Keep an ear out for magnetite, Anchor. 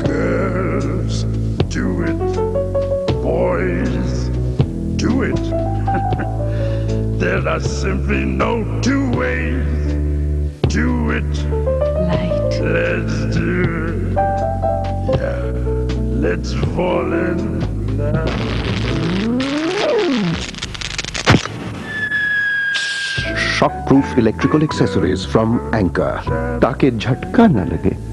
Girls, do it. Boys, do it. There are simply no two ways. Do it. Light. Let's do it. Yeah. Let's fall in love. Shockproof electrical accessories from Anchor. ताकि झटका न लगे.